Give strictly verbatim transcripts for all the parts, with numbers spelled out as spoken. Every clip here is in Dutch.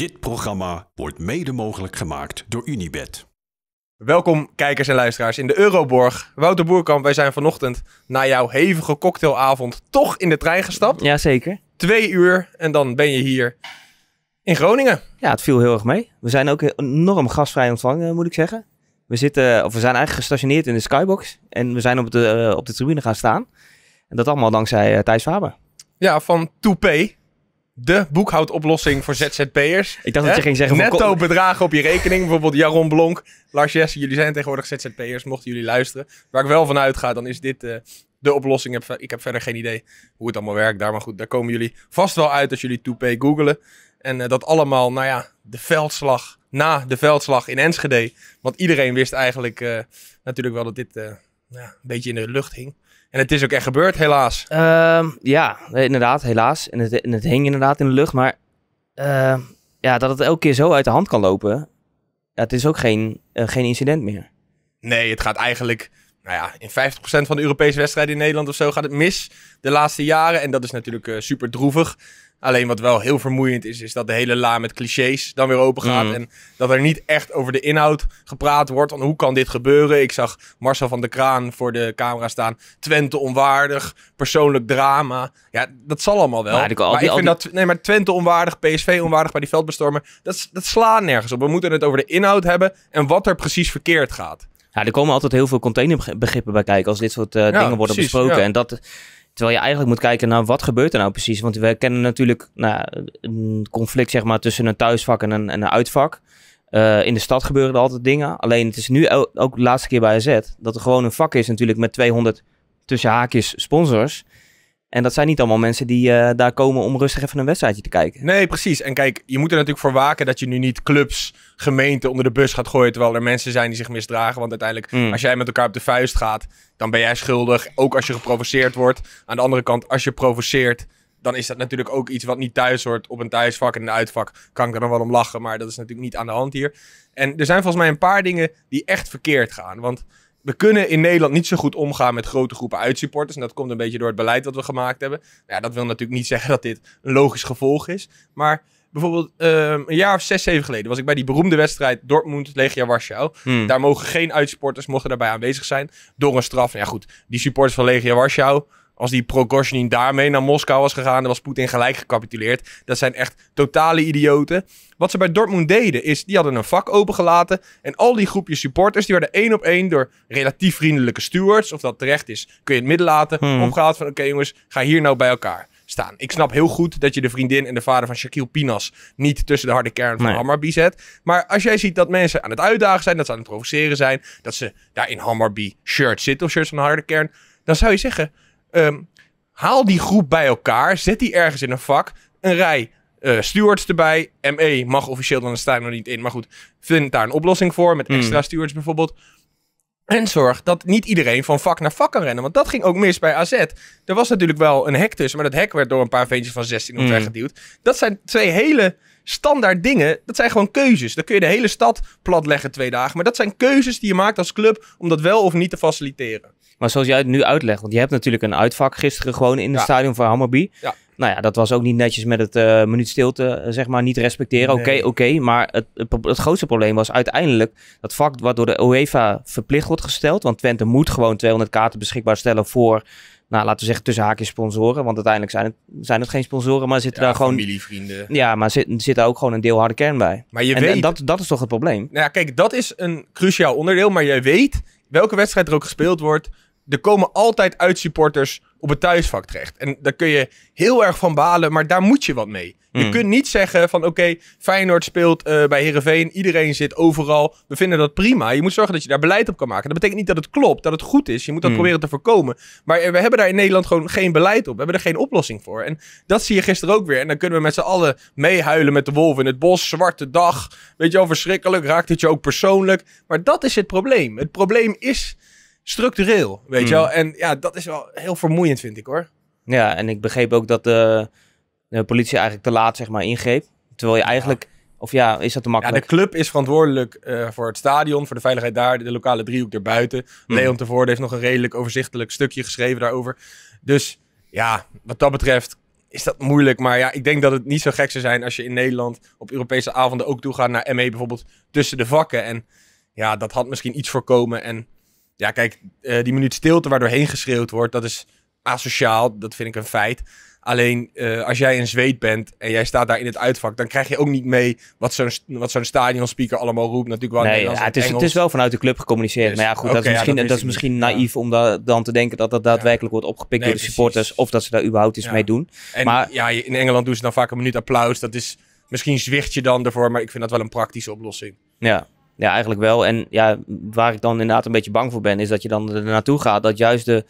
Dit programma wordt mede mogelijk gemaakt door Unibet. Welkom kijkers en luisteraars in de Euroborg. Wouter Boerkamp, wij zijn vanochtend na jouw hevige cocktailavond toch in de trein gestapt. Jazeker. Twee uur en dan ben je hier in Groningen. Ja, het viel heel erg mee. We zijn ook enorm gastvrij ontvangen, moet ik zeggen. We, zitten, of we zijn eigenlijk gestationeerd in de skybox en we zijn op de, uh, op de tribune gaan staan. En dat allemaal dankzij uh, Thijs Faber. Ja, van Toepay. De boekhoudoplossing voor Z Z P'ers. Ik dacht He? dat je ging zeggen... Netto bedragen op je rekening. Bijvoorbeeld Jaron Blonk, Lars Jesse. Jullie zijn tegenwoordig Z Z P'ers, mochten jullie luisteren. Waar ik wel van uitga, dan is dit uh, de oplossing. Ik heb verder geen idee hoe het allemaal werkt daar. Maar goed, daar komen jullie vast wel uit als jullie Toepay googelen. En uh, dat allemaal, nou ja, de veldslag... Na de veldslag in Enschede. Want iedereen wist eigenlijk uh, natuurlijk wel dat dit uh, ja, een beetje in de lucht hing. En het is ook echt gebeurd, helaas. Uh, ja, inderdaad, helaas. En het, en het hing inderdaad in de lucht. Maar uh, ja, dat het elke keer zo uit de hand kan lopen. Ja, het is ook geen, uh, geen incident meer. Nee, het gaat eigenlijk... Nou ja, in vijftig procent van de Europese wedstrijden in Nederland of zo gaat het mis de laatste jaren. En dat is natuurlijk uh, super droevig. Alleen wat wel heel vermoeiend is, is dat de hele la met clichés dan weer open gaat. Mm. En dat er niet echt over de inhoud gepraat wordt. Want hoe kan dit gebeuren? Ik zag Marcel van de Kraan voor de camera staan. Twente onwaardig, persoonlijk drama. Ja, dat zal allemaal wel. Maar, die, maar ik vind die... dat... Nee, maar Twente onwaardig, P S V onwaardig bij die veldbestormen. Dat, dat slaat nergens op. We moeten het over de inhoud hebben en wat er precies verkeerd gaat. Ja, er komen altijd heel veel containerbegrippen bij kijken als dit soort uh, ja, dingen worden precies, besproken. Ja. En dat... Terwijl je eigenlijk moet kijken naar nou, wat gebeurt er nou precies. Want we kennen natuurlijk nou, een conflict zeg maar, tussen een thuisvak en een, en een uitvak. Uh, in de stad gebeuren er altijd dingen. Alleen het is nu ook de laatste keer bij A Z dat er gewoon een vak is natuurlijk met tweehonderd tussen haakjes sponsors. En dat zijn niet allemaal mensen die uh, daar komen om rustig even een wedstrijdje te kijken. Nee, precies. En kijk, je moet er natuurlijk voor waken dat je nu niet clubs, gemeenten onder de bus gaat gooien. Terwijl er mensen zijn die zich misdragen. Want uiteindelijk, mm. als jij met elkaar op de vuist gaat, dan ben jij schuldig. Ook als je geprovoceerd wordt. Aan de andere kant, als je provoceert, dan is dat natuurlijk ook iets wat niet thuis hoort. Op een thuisvak en een uitvak kan ik er dan wel om lachen. Maar dat is natuurlijk niet aan de hand hier. En er zijn volgens mij een paar dingen die echt verkeerd gaan. Want... We kunnen in Nederland niet zo goed omgaan met grote groepen uitsupporters. En dat komt een beetje door het beleid dat we gemaakt hebben. Ja, dat wil natuurlijk niet zeggen dat dit een logisch gevolg is. Maar bijvoorbeeld uh, een jaar of zes, zeven geleden was ik bij die beroemde wedstrijd Dortmund, Legia Warschau. Hmm. Daar mogen geen uitsupporters, mochten daarbij aanwezig zijn. Door een straf. Ja goed, die supporters van Legia Warschau... Als die Prigozjin daarmee naar Moskou was gegaan, dan was Poetin gelijk gecapituleerd. Dat zijn echt totale idioten. Wat ze bij Dortmund deden, is die hadden een vak opengelaten. En al die groepjes supporters, die werden één op één door relatief vriendelijke stewards. Of dat terecht is, kun je het midden laten. Hmm. Opgehaald van, oké okay, jongens, ga hier nou bij elkaar staan. Ik snap heel goed dat je de vriendin en de vader van Shaquille Pinas niet tussen de harde kern van nee. Hammarby zet. Maar als jij ziet dat mensen aan het uitdagen zijn, dat ze aan het provoceren zijn. Dat ze daar in Hammarby shirt zitten of shirts van de harde kern. Dan zou je zeggen... Um, haal die groep bij elkaar. Zet die ergens in een vak. Een rij uh, stewards erbij. M E mag officieel dan de Stijn nog niet in. Maar goed, vind daar een oplossing voor. Met extra mm. stewards bijvoorbeeld. En zorg dat niet iedereen van vak naar vak kan rennen. Want dat ging ook mis bij A Z. Er was natuurlijk wel een hek tussen. Maar dat hek werd door een paar ventjes van zestien mm. weggeduwd. Dat zijn twee hele standaard dingen. Dat zijn gewoon keuzes. Dan kun je de hele stad platleggen twee dagen. Maar dat zijn keuzes die je maakt als club. Om dat wel of niet te faciliteren. Maar zoals jij het nu uitlegt, want je hebt natuurlijk een uitvak gisteren gewoon in het ja. stadion van Hammarby. Ja. Nou ja, dat was ook niet netjes met het uh, minuut stilte, uh, zeg maar, niet respecteren. Oké, nee. oké, okay, okay, maar het, het, het grootste probleem was uiteindelijk dat vak wat door de UEFA verplicht wordt gesteld. Want Twente moet gewoon tweehonderd kaarten beschikbaar stellen voor, nou laten we zeggen tussen haakjes sponsoren. Want uiteindelijk zijn het, zijn het geen sponsoren, maar zitten ja, daar gewoon... familie, vrienden. Ja, maar zit, zit daar ook gewoon een deel harde kern bij. Maar je en, weet... en dat, dat is toch het probleem? Nou ja, kijk, dat is een cruciaal onderdeel, maar jij weet welke wedstrijd er ook gespeeld wordt. Er komen altijd uitsupporters op het thuisvak terecht. En daar kun je heel erg van balen, maar daar moet je wat mee. Mm. Je kunt niet zeggen van oké, okay, Feyenoord speelt uh, bij Heerenveen. Iedereen zit overal. We vinden dat prima. Je moet zorgen dat je daar beleid op kan maken. Dat betekent niet dat het klopt, dat het goed is. Je moet dat mm. proberen te voorkomen. Maar we hebben daar in Nederland gewoon geen beleid op. We hebben er geen oplossing voor. En dat zie je gisteren ook weer. En dan kunnen we met z'n allen meehuilen met de wolven in het bos. Zwarte dag. Weet je wel, verschrikkelijk. Raakt het je ook persoonlijk? Maar dat is het probleem. Het probleem is... structureel, weet mm. je wel. En ja, dat is wel heel vermoeiend, vind ik, hoor. Ja, en ik begreep ook dat de, de politie eigenlijk te laat, zeg maar, ingreep. Terwijl je eigenlijk... Ja. Of ja, is dat te makkelijk? Ja, de club is verantwoordelijk uh, voor het stadion, voor de veiligheid daar, de lokale driehoek erbuiten. Mm. Leon de Voorde heeft nog een redelijk overzichtelijk stukje geschreven daarover. Dus ja, wat dat betreft is dat moeilijk. Maar ja, ik denk dat het niet zo gek zou zijn als je in Nederland op Europese avonden ook toegaat naar M E bijvoorbeeld tussen de vakken. En ja, dat had misschien iets voorkomen. En ja, kijk, uh, die minuut stilte waar doorheen geschreeuwd wordt, dat is asociaal. Dat vind ik een feit. Alleen, uh, als jij in Zweed bent en jij staat daar in het uitvak, dan krijg je ook niet mee wat zo'n wat zo'n stadionspeaker allemaal roept. Natuurlijk wel nee, ja, het, is, het is wel vanuit de club gecommuniceerd. Dus, maar ja, goed, okay, dat is misschien, ja, dat dat is misschien naïef ja. om da dan te denken dat dat daadwerkelijk ja. wordt opgepikt nee, door de supporters. Precies. Of dat ze daar überhaupt iets ja. mee doen. En maar, ja, in Engeland doen ze dan vaak een minuut applaus. Dat is misschien zwicht je dan ervoor, maar ik vind dat wel een praktische oplossing. Ja. Ja, eigenlijk wel. En ja, waar ik dan inderdaad een beetje bang voor ben, is dat je dan er naartoe gaat. Dat juist de,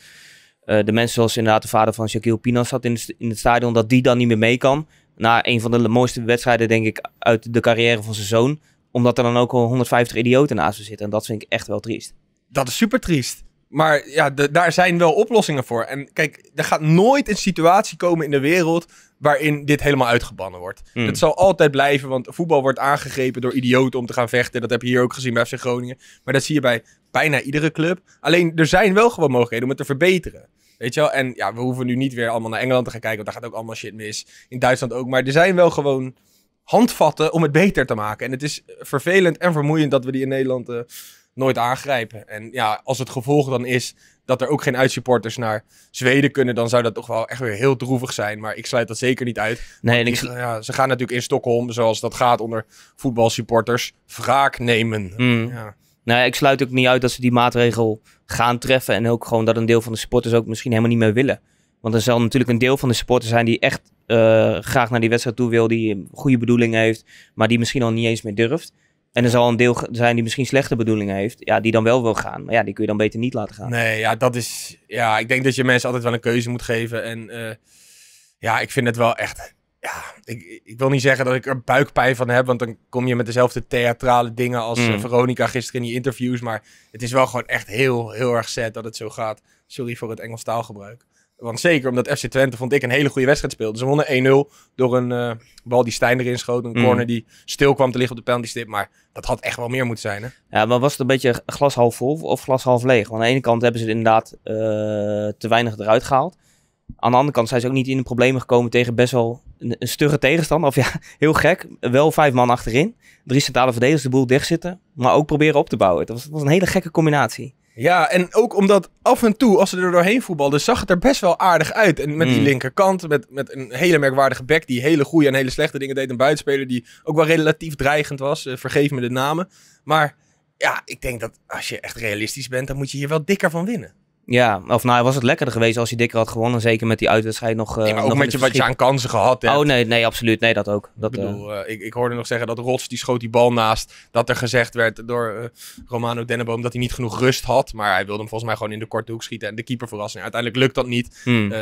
uh, de mensen zoals inderdaad de vader van Shaquille Pinas zat in, in het stadion, dat die dan niet meer mee kan. Na een van de mooiste wedstrijden, denk ik, uit de carrière van zijn zoon. Omdat er dan ook al honderdvijftig idioten naast hem zitten. En dat vind ik echt wel triest. Dat is super triest. Maar ja, de, daar zijn wel oplossingen voor. En kijk, er gaat nooit een situatie komen in de wereld waarin dit helemaal uitgebannen wordt. Mm. Dat zal altijd blijven, want voetbal wordt aangegrepen door idioten om te gaan vechten. Dat heb je hier ook gezien bij F C Groningen. Maar dat zie je bij bijna iedere club. Alleen, er zijn wel gewoon mogelijkheden om het te verbeteren. Weet je wel? En ja, we hoeven nu niet weer allemaal naar Engeland te gaan kijken, want daar gaat ook allemaal shit mis. In Duitsland ook. Maar er zijn wel gewoon handvatten om het beter te maken. En het is vervelend en vermoeiend dat we die in Nederland Uh, nooit aangrijpen. En ja, als het gevolg dan is dat er ook geen uitsupporters naar Zweden kunnen, dan zou dat toch wel echt weer heel droevig zijn. Maar ik sluit dat zeker niet uit. Nee, en ik... ja, ze gaan natuurlijk in Stockholm, zoals dat gaat onder voetbalsupporters, wraak nemen. Mm. Ja. Nou, ik sluit ook niet uit dat ze die maatregel gaan treffen en ook gewoon dat een deel van de supporters ook misschien helemaal niet meer willen. Want er zal natuurlijk een deel van de supporters zijn die echt uh, graag naar die wedstrijd toe wil, die goede bedoelingen heeft, maar die misschien al niet eens meer durft. En er zal een deel zijn die misschien slechte bedoelingen heeft. Ja, die dan wel wil gaan. Maar ja, die kun je dan beter niet laten gaan. Nee, ja, dat is... Ja, ik denk dat je mensen altijd wel een keuze moet geven. En uh, ja, ik vind het wel echt... Ja, ik, ik wil niet zeggen dat ik er buikpijn van heb. Want dan kom je met dezelfde theatrale dingen als mm. uh, Veronica gisteren in die interviews. Maar het is wel gewoon echt heel, heel erg sad dat het zo gaat. Sorry voor het Engels taalgebruik. Want zeker omdat F C Twente, vond ik, een hele goede wedstrijd speelde. Ze wonnen één nul door een uh, bal die Stijn erin schoot. Een mm. corner die stil kwam te liggen op de penaltystip. Maar dat had echt wel meer moeten zijn, hè? Ja, maar was het een beetje glas half vol of glas half leeg? Want aan de ene kant hebben ze inderdaad uh, te weinig eruit gehaald. Aan de andere kant zijn ze ook niet in de problemen gekomen tegen best wel een, een stugge tegenstander. Of ja, heel gek. Wel vijf man achterin. Drie centrale verdedigers de boel dichtzitten. Maar ook proberen op te bouwen. Dat was, dat was een hele gekke combinatie. Ja, en ook omdat af en toe, als ze er doorheen voetbalden, zag het er best wel aardig uit. En met mm. die linkerkant, met, met een hele merkwaardige back die hele goede en hele slechte dingen deed. Een buitenspeler die ook wel relatief dreigend was. Uh, vergeef me de namen. Maar ja, ik denk dat als je echt realistisch bent, dan moet je hier wel dikker van winnen. Ja, of nou was het lekkerder geweest als je dikker had gewonnen. Zeker met die uitwedstrijd nog. Uh, nee, maar ook nog met je, wat je aan kansen gehad hebt. Oh nee, nee, absoluut. Nee, dat ook. Dat, ik bedoel, uh, uh, ik, ik hoorde nog zeggen dat Rots, die schoot die bal naast. Dat er gezegd werd door uh, Romano Denneboom dat hij niet genoeg rust had. Maar hij wilde hem volgens mij gewoon in de korte hoek schieten en de keeper verrassen. Uiteindelijk lukt dat niet. Hmm. Uh,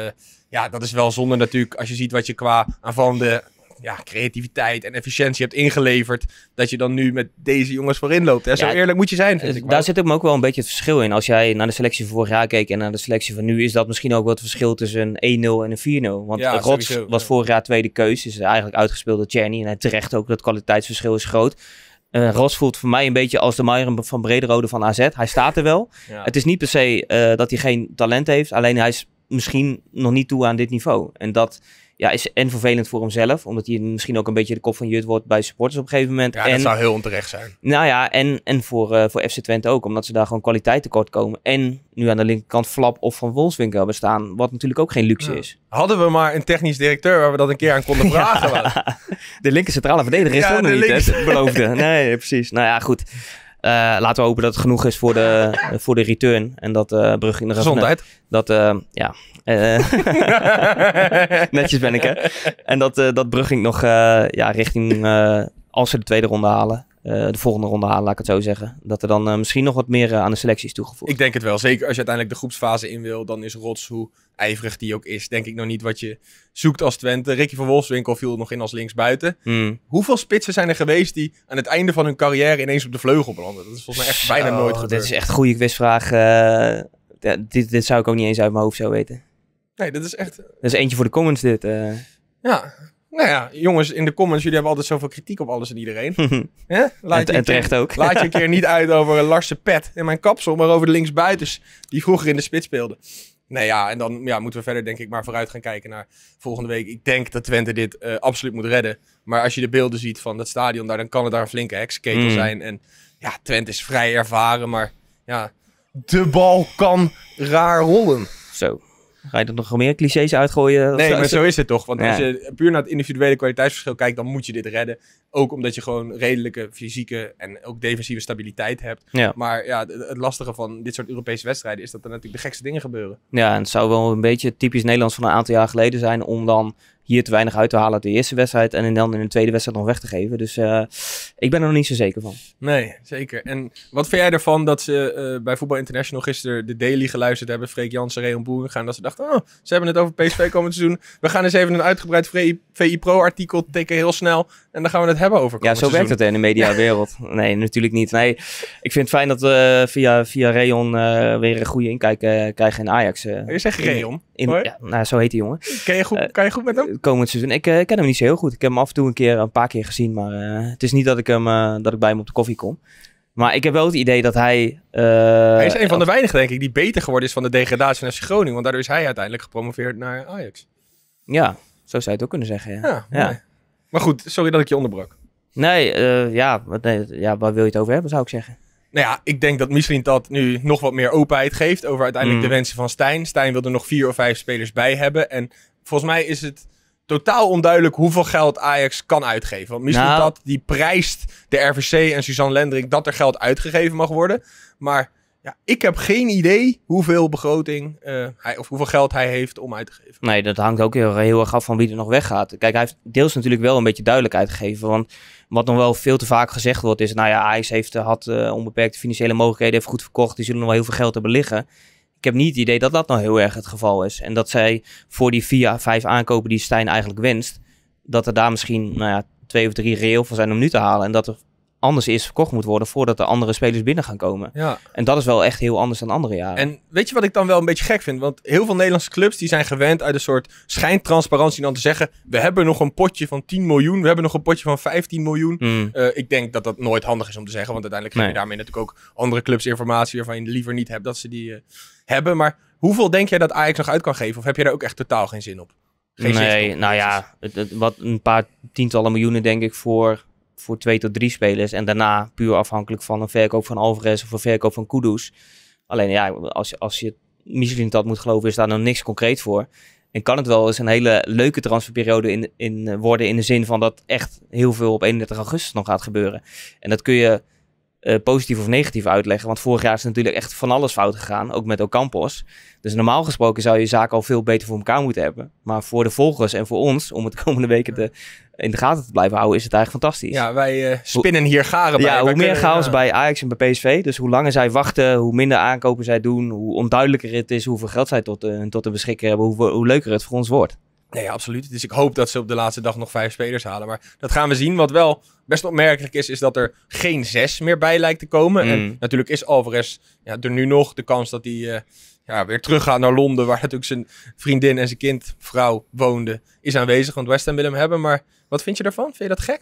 ja, dat is wel zonde natuurlijk. Als je ziet wat je qua aanvallende ja, creativiteit en efficiëntie hebt ingeleverd, dat je dan nu met deze jongens voorin loopt. Hè? Zo ja, eerlijk moet je zijn, vind ik. Daar maar zit hem ook wel een beetje het verschil in. Als jij naar de selectie van vorig jaar keek en naar de selectie van nu, is dat misschien ook wel het verschil tussen een één nul en een vier nul. Want ja, Rots sowieso, was ja. vorig jaar tweede keus. Is eigenlijk uitgespeeld door Cherry. En hij terecht ook, dat kwaliteitsverschil is groot. Uh, Rots voelt voor mij een beetje als de Meijer van Brederode van A Z. Hij staat er wel. Ja. Het is niet per se uh, dat hij geen talent heeft. Alleen hij is misschien nog niet toe aan dit niveau. En dat... Ja, is en vervelend voor hemzelf, omdat hij misschien ook een beetje de kop van jut wordt bij supporters op een gegeven moment. Ja, en dat zou heel onterecht zijn. Nou ja, en, en voor, uh, voor F C Twente ook, omdat ze daar gewoon kwaliteit tekort komen. En nu aan de linkerkant Flap of Van Wolfswinkel hebben staan, wat natuurlijk ook geen luxe ja. is. Hadden we maar een technisch directeur waar we dat een keer aan konden vragen. Ja. De linker centrale verdediger is ja, nog niet, hè, beloofde. Nee, precies. Nou ja, goed. Uh, laten we hopen dat het genoeg is voor de, uh, voor de return. En dat uh, Brugge in de gezondheid. Dat, uh, ja. Uh, netjes ben ik, hè. En dat, uh, dat Brugge nog uh, ja, richting, uh, als ze de tweede ronde halen, uh, de volgende ronde halen, laat ik het zo zeggen. Dat er dan uh, misschien nog wat meer uh, aan de selecties toegevoegd. Ik denk het wel. Zeker als je uiteindelijk de groepsfase in wil, dan is Rots, hoe ijverig die ook is, denk ik nog niet wat je zoekt als Twente. Ricky van Wolfswinkel viel nog in als linksbuiten. Hmm. Hoeveel spitsen zijn er geweest die aan het einde van hun carrière ineens op de vleugel belanden? Dat is volgens mij echt zo, bijna nooit gebeurd. Dit is echt een goede quizvraag. Uh, ja, dit, dit zou ik ook niet eens uit mijn hoofd zo weten. Nee, dat is echt... Dat is eentje voor de comments dit. Uh... Ja, nou ja, jongens, in de comments, jullie hebben altijd zoveel kritiek op alles en iedereen. He? Laat en, je en terecht keer, ook. Laat je een keer niet uit over Lars' pet en mijn kapsel, maar over de linksbuiters die vroeger in de spits speelden. Nee, ja, en dan ja, moeten we verder denk ik maar vooruit gaan kijken naar volgende week. Ik denk dat Twente dit uh, absoluut moet redden. Maar als je de beelden ziet van dat stadion daar, dan kan het daar een flinke heksketel mm. zijn. En ja, Twente is vrij ervaren, maar ja, de bal kan raar rollen. Zo. Ga je er nog meer clichés uitgooien? Nee, maar zo is het toch. Want ja. als je puur naar het individuele kwaliteitsverschil kijkt, dan moet je dit redden. Ook omdat je gewoon redelijke fysieke en ook defensieve stabiliteit hebt. Ja. Maar ja, het lastige van dit soort Europese wedstrijden is dat er natuurlijk de gekste dingen gebeuren. Ja, en het zou wel een beetje typisch Nederlands van een aantal jaar geleden zijn om dan hier te weinig uit te halen uit de eerste wedstrijd en dan in de tweede wedstrijd nog weg te geven. Dus uh, ik ben er nog niet zo zeker van. Nee, zeker. En wat vind jij ervan dat ze uh, bij Voetbal International gisteren de daily geluisterd hebben, Freek Jansen, Rayon Boeren gaan, dat ze dachten, oh, ze hebben het over P S V komend seizoen. We gaan eens even een uitgebreid V I Pro-artikel tekenen heel snel en dan gaan we het hebben over komend seizoen. Ja, zo werkt het in de mediawereld. Nee, natuurlijk niet. Nee, ik vind het fijn dat we via, via Rayon uh, weer een goede inkijk uh, krijgen in Ajax. Uh, je zegt Rayon? In, in, ja, nou, zo heet die jongen. Ken je goed, uh, kan je goed met hem? Komend seizoen. Ik uh, ken hem niet zo heel goed. Ik heb hem af en toe een keer, een paar keer gezien. Maar uh, het is niet dat ik, hem, uh, dat ik bij hem op de koffie kom. Maar ik heb wel het idee dat hij... Uh, hij is een van de weinigen, denk ik, die beter geworden is van de degradatie van F C Groningen. Want daardoor is hij uiteindelijk gepromoveerd naar Ajax. Ja, zo zou je het ook kunnen zeggen. Ja. Ja, ja. Nee. Maar goed, sorry dat ik je onderbrak. Nee, uh, ja, nee, ja, waar wil je het over hebben, zou ik zeggen. Nou ja, ik denk dat Mislintat nu nog wat meer openheid geeft over uiteindelijk mm. de wensen van Stijn. Stijn wil er nog vier of vijf spelers bij hebben. En volgens mij is het totaal onduidelijk hoeveel geld Ajax kan uitgeven. Want misschien nou, dat die prijst de R V C en Suzanne Lendring dat er geld uitgegeven mag worden. Maar ja, ik heb geen idee hoeveel begroting uh, hij, of hoeveel geld hij heeft om uit te geven. Nee, dat hangt ook heel, heel erg af van wie er nog weggaat. Kijk, hij heeft deels natuurlijk wel een beetje duidelijkheid gegeven. Want wat nog wel veel te vaak gezegd wordt is, nou ja, Ajax heeft, had uh, onbeperkte financiële mogelijkheden, heeft goed verkocht, die zullen nog wel heel veel geld hebben liggen. Ik heb niet het idee dat dat nou heel erg het geval is. En dat zij voor die vier à vijf aankopen die Stijn eigenlijk wenst, dat er daar misschien nou ja, twee of drie reëel van zijn om nu te halen. En dat er anders eerst verkocht moet worden voordat er andere spelers binnen gaan komen. Ja. En dat is wel echt heel anders dan andere jaren. En weet je wat ik dan wel een beetje gek vind? Want heel veel Nederlandse clubs die zijn gewend uit een soort schijntransparantie dan te zeggen, we hebben nog een potje van tien miljoen, we hebben nog een potje van vijftien miljoen. Mm. Uh, ik denk dat dat nooit handig is om te zeggen, want uiteindelijk krijg je nee. daarmee natuurlijk ook andere clubs informatie waarvan je liever niet hebt dat ze die uh, hebben. Maar hoeveel denk jij dat Ajax nog uit kan geven? Of heb je daar ook echt totaal geen zin op? Geen nee, zin op, nou ja, het, het, wat een paar tientallen miljoenen denk ik voor... voor twee tot drie spelers. En daarna puur afhankelijk van een verkoop van Álvarez of een verkoop van Kudus. Alleen ja, als je, als je Mislintat moet geloven, is daar nog niks concreet voor. En kan het wel eens een hele leuke transferperiode in, in worden, in de zin van dat echt heel veel op eenendertig augustus nog gaat gebeuren. En dat kun je uh, positief of negatief uitleggen. Want vorig jaar is natuurlijk echt van alles fout gegaan. Ook met Ocampos. Dus normaal gesproken zou je zaken al veel beter voor elkaar moeten hebben. Maar voor de volgers en voor ons, om het komende weken te... in de gaten te blijven houden, is het eigenlijk fantastisch. Ja, wij uh, spinnen hier garen bij. Ja, hoe meer chaos ja. bij Ajax en bij P S V. Dus hoe langer zij wachten, hoe minder aankopen zij doen, hoe onduidelijker het is, hoeveel geld zij tot, uh, tot de beschikking hebben, hoe, hoe leuker het voor ons wordt. Nee, absoluut. Dus ik hoop dat ze op de laatste dag nog vijf spelers halen. Maar dat gaan we zien. Wat wel best opmerkelijk is, is dat er geen zes meer bij lijkt te komen. Mm. En natuurlijk is Álvarez ja, er nu nog de kans dat hij uh, ja, weer teruggaat naar Londen, waar natuurlijk zijn vriendin en zijn kind, vrouw, woonde, is aanwezig. Want West Ham wil hem hebben, maar wat vind je daarvan? Vind je dat gek?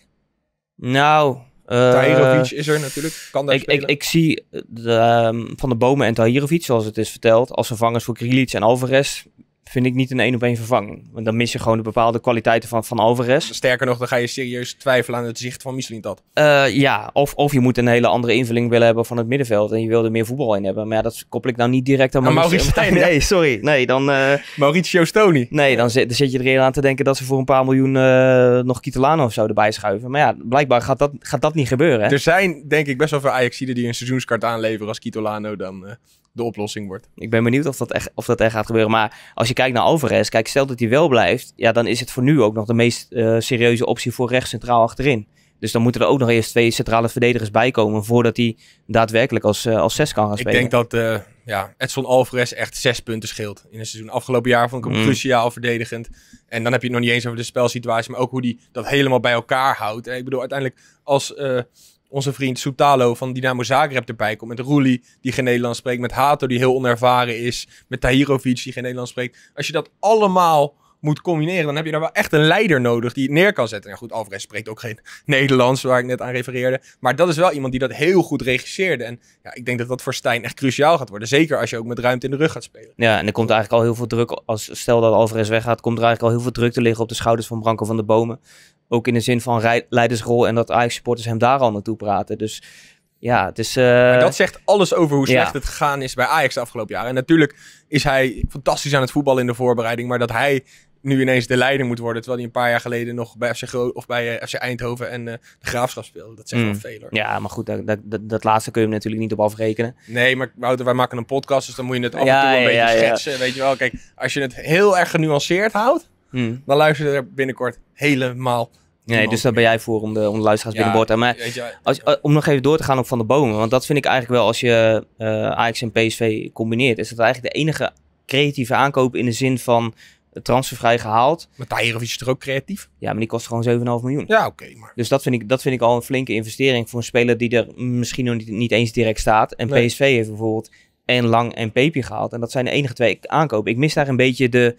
Nou, Uh, Tahirovic is er natuurlijk. Kan daar ik, ik, ik zie de, um, Van de Bomen en Tahirovic, zoals het is verteld, als vervangers voor Grealish en Álvarez, vind ik niet een één-op-één vervanging. Want dan mis je gewoon de bepaalde kwaliteiten van, van Álvarez. Sterker nog, dan ga je serieus twijfelen aan het zicht van Mislintat. Uh, ja, of, of je moet een hele andere invulling willen hebben van het middenveld en je wil er meer voetbal in hebben. Maar ja, dat koppel ik nou niet direct aan nou, Mauricio Stijn. Nee, sorry. Nee, dan, uh, Mauricio Stony. Nee, dan zit, dan zit je er heel aan te denken dat ze voor een paar miljoen uh, nog Kitolano of zo erbij schuiven. Maar ja, blijkbaar gaat dat, gaat dat niet gebeuren. Hè? Er zijn denk ik best wel veel Ajaxiden die een seizoenskaart aanleveren als Kitolano dan... Uh, de oplossing wordt. Ik ben benieuwd of dat echt, of dat echt gaat gebeuren. Maar als je kijkt naar Álvarez, kijk, stel dat hij wel blijft, ja, dan is het voor nu ook nog de meest uh, serieuze optie voor rechts centraal achterin. Dus dan moeten er ook nog eerst twee centrale verdedigers bij komen voordat hij daadwerkelijk als, uh, als zes kan gaan spelen. Ik denk dat uh, ja, Edson Álvarez echt zes punten scheelt in een seizoen. Afgelopen jaar vond ik hem mm. cruciaal verdedigend. En dan heb je het nog niet eens over de spelsituatie, maar ook hoe hij dat helemaal bij elkaar houdt. En ik bedoel, uiteindelijk als Uh, onze vriend Soutalo van Dynamo Zagreb erbij komt. Met Roelie, die geen Nederlands spreekt. Met Hato, die heel onervaren is. Met Tahirovic, die geen Nederlands spreekt. Als je dat allemaal moet combineren, dan heb je daar wel echt een leider nodig die het neer kan zetten. En goed, Álvarez spreekt ook geen Nederlands, waar ik net aan refereerde. Maar dat is wel iemand die dat heel goed regisseerde. En ja, ik denk dat dat voor Stijn echt cruciaal gaat worden. Zeker als je ook met ruimte in de rug gaat spelen. Ja, en er komt eigenlijk al heel veel druk. Als, stel dat Álvarez weggaat, komt er eigenlijk al heel veel druk te liggen op de schouders van Branco van der Bomen. Ook in de zin van rij, leidersrol en dat Ajax-supporters hem daar al naartoe praten. Dus... ja, het is, uh... maar dat zegt alles over hoe slecht ja. het gegaan is bij Ajax de afgelopen jaren. En natuurlijk is hij fantastisch aan het voetballen in de voorbereiding. Maar dat hij nu ineens de leider moet worden. Terwijl hij een paar jaar geleden nog bij F C, Gro of bij, uh, F C Eindhoven en uh, de Graafschap speelde. Dat zegt mm. wel veel. Hoor. Ja, maar goed, dat, dat, dat laatste kun je hem natuurlijk niet op afrekenen. Nee, maar Wouter, wij maken een podcast. Dus dan moet je het af en toe ja, een ja, beetje ja, schetsen. Ja. Weet je wel, kijk, als je het heel erg genuanceerd houdt. Mm. Dan luister je er binnenkort helemaal nee, dus daar ben jij voor om de, om de luisteraars ja, binnenboord aan. Maar als, om nog even door te gaan op Van der Bomen. Want dat vind ik eigenlijk wel, als je uh, Ajax en P S V combineert, is dat eigenlijk de enige creatieve aankoop in de zin van transfervrij gehaald. Maar Tahirovic is toch ook creatief? Ja, maar die kost gewoon zeven komma vijf miljoen. Ja, oké. Okay, maar... dus dat vind, ik, dat vind ik al een flinke investering voor een speler die er misschien nog niet, niet eens direct staat. En nee. P S V heeft bijvoorbeeld en Lang en Pepi gehaald. En dat zijn de enige twee aankopen. Ik mis daar een beetje de,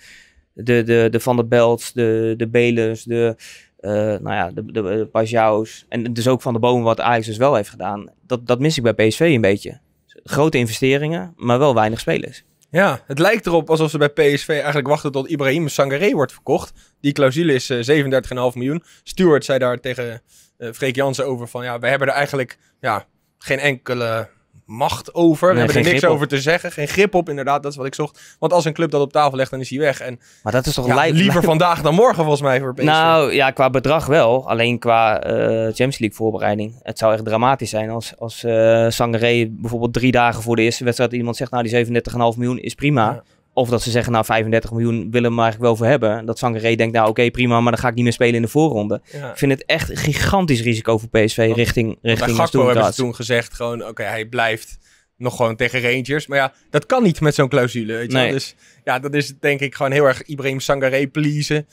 de, de, de Van der Belt, de, de Belers, de... Uh, nou ja, de, de, de Pajau's en dus ook Van de Bomen, wat Ajax dus wel heeft gedaan. Dat, dat mis ik bij P S V een beetje. Grote investeringen, maar wel weinig spelers. Ja, het lijkt erop alsof ze bij P S V eigenlijk wachten tot Ibrahim Sangaré wordt verkocht. Die clausule is uh, zevenendertig komma vijf miljoen. Stewart zei daar tegen uh, Freek Jansen over van... ja, we hebben er eigenlijk ja, geen enkele... macht over. Nee, we hebben er niks over te zeggen. Geen grip op, inderdaad. Dat is wat ik zocht. Want als een club dat op tafel legt, dan is hij weg. En maar dat is toch ja, liever vandaag dan morgen, volgens mij, voor P S V. Nou ja, qua bedrag wel. Alleen qua uh, Champions League voorbereiding. Het zou echt dramatisch zijn als, als uh, Sangaré bijvoorbeeld drie dagen voor de eerste wedstrijd iemand zegt, nou die zevenendertig komma vijf miljoen is prima. Ja. Of dat ze zeggen, nou vijfendertig miljoen willen we maar eigenlijk wel voor hebben. Dat Sangaré denkt, nou oké, okay, prima, maar dan ga ik niet meer spelen in de voorronde. Ja. Ik vind het echt een gigantisch risico voor P S V want, richting want richting. Bij Gakpo hebben ze toen gezegd, gewoon oké, okay, hij blijft nog gewoon tegen Rangers. Maar ja, dat kan niet met zo'n clausule. Weet je? Nee. Dus ja, dat is denk ik gewoon heel erg Ibrahim Sangaré pleasen.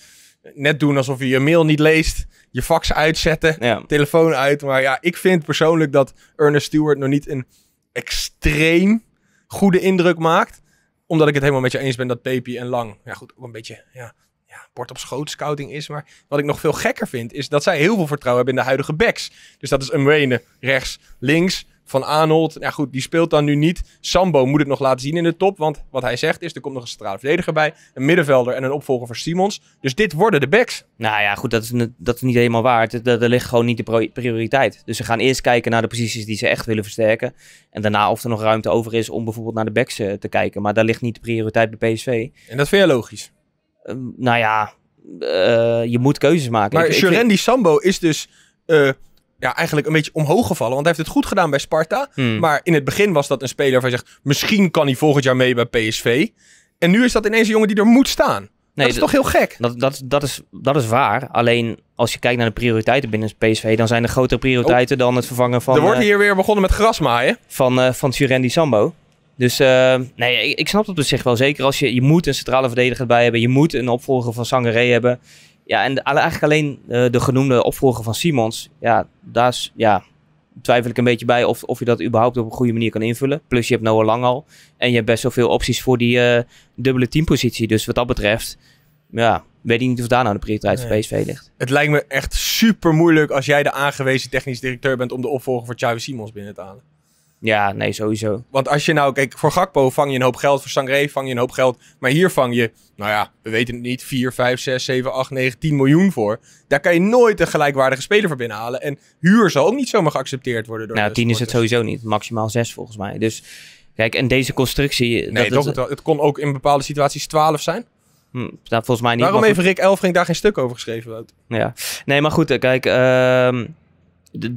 Net doen alsof je je mail niet leest. Je fax uitzetten, ja. Telefoon uit. Maar ja, ik vind persoonlijk dat Ernest Stewart nog niet een extreem goede indruk maakt. Omdat ik het helemaal met je eens ben dat Pepi en Lang... ja goed, ook een beetje ja, ja, bord op schoot scouting is. Maar wat ik nog veel gekker vind... is dat zij heel veel vertrouwen hebben in de huidige backs. Dus dat is Mwene rechts, links... Van Arnold, ja goed, die speelt dan nu niet. Sambo moet het nog laten zien in de top. Want wat hij zegt is, er komt nog een centrale verdediger bij. Een middenvelder en een opvolger voor Simons. Dus dit worden de backs. Nou ja, goed, dat is, dat is niet helemaal waar. Er ligt gewoon niet de prioriteit. Dus ze gaan eerst kijken naar de posities die ze echt willen versterken. En daarna of er nog ruimte over is om bijvoorbeeld naar de backs uh, te kijken. Maar daar ligt niet de prioriteit bij P S V. En dat vind je logisch? Uh, nou ja, uh, je moet keuzes maken. Maar Shorendi vind... Sambo is dus... Uh, ja, eigenlijk een beetje omhoog gevallen. Want hij heeft het goed gedaan bij Sparta. Hmm. Maar in het begin was dat een speler waarvan je zegt... misschien kan hij volgend jaar mee bij P S V. En nu is dat ineens een jongen die er moet staan. Nee, dat is toch heel gek? Dat, dat, dat, is, dat is waar. Alleen als je kijkt naar de prioriteiten binnen P S V... dan zijn er grotere prioriteiten oh. dan het vervangen van... Er wordt hier uh, weer begonnen met grasmaaien. Van, uh, van Shorendi Sambo. Dus uh, nee, ik, ik snap het op zich wel. Zeker als je... je moet een centrale verdediger bij hebben. Je moet een opvolger van Sangaré hebben... Ja, en de, eigenlijk alleen uh, de genoemde opvolger van Simons. Ja, daar is, ja, twijfel ik een beetje bij of, of je dat überhaupt op een goede manier kan invullen. Plus je hebt Noah Lang al. En je hebt best wel veel opties voor die uh, dubbele teampositie. Dus wat dat betreft, ja, weet ik niet of daar nou de prioriteit nee. van P S V ligt. Het lijkt me echt super moeilijk als jij de aangewezen technisch directeur bent... om de opvolger voor Xavi Simons binnen te halen. Ja, nee, sowieso. Want als je nou, kijk, voor Gakpo vang je een hoop geld. Voor Sangaré vang je een hoop geld. Maar hier vang je, nou ja, we weten het niet, vier, vijf, zes, zeven, acht, negen, tien miljoen voor. Daar kan je nooit een gelijkwaardige speler voor binnenhalen. En huur zal ook niet zomaar geaccepteerd worden door nou, de tien sporters. Is het sowieso niet. Maximaal zes volgens mij. Dus, kijk, en deze constructie... Nee, dat toch, het, het kon ook in bepaalde situaties twaalf zijn. Hm, nou, volgens mij niet. Waarom heeft Rick Elfrink daar geen stuk over geschreven, Wout? Ja, nee, maar goed, kijk... Uh...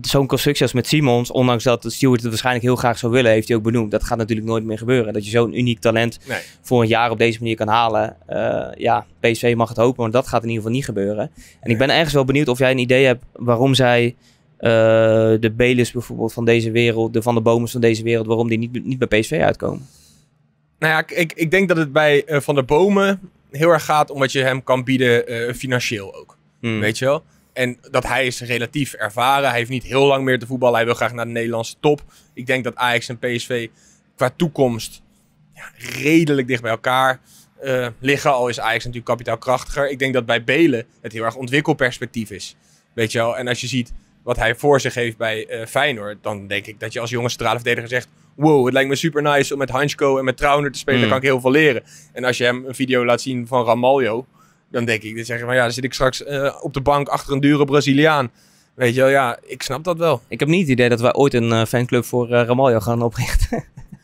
zo'n constructie als met Simons, ondanks dat Stewart het waarschijnlijk heel graag zou willen, heeft hij ook benoemd. Dat gaat natuurlijk nooit meer gebeuren. Dat je zo'n uniek talent nee. voor een jaar op deze manier kan halen. Uh, ja, P S V mag het hopen, maar dat gaat in ieder geval niet gebeuren. En nee. ik ben ergens wel benieuwd of jij een idee hebt waarom zij uh, de Belers bijvoorbeeld van deze wereld, de Van der Bomers van deze wereld, waarom die niet, niet bij P S V uitkomen. Nou ja, ik, ik denk dat het bij uh, Van der Bomen heel erg gaat om wat je hem kan bieden uh, financieel ook. Hmm. Weet je wel? En dat hij is relatief ervaren. Hij heeft niet heel lang meer te voetballen. Hij wil graag naar de Nederlandse top. Ik denk dat Ajax en P S V qua toekomst ja, redelijk dicht bij elkaar uh, liggen. Al is Ajax natuurlijk kapitaalkrachtiger. Ik denk dat bij Belen het heel erg ontwikkelperspectief is. Weet je wel? En als je ziet wat hij voor zich heeft bij uh, Feyenoord, dan denk ik dat je als jonge centrale verdediger zegt: wow, het lijkt me super nice om met Hansko en met Trauner te spelen. Mm. Daar kan ik heel veel leren. En als je hem een video laat zien van Ramalho, dan denk ik, dan zeg je van ja, dan zit ik straks uh, op de bank achter een dure Braziliaan. Weet je wel, ja, ik snap dat wel. Ik heb niet het idee dat wij ooit een uh, fanclub voor uh, Ramalho gaan oprichten.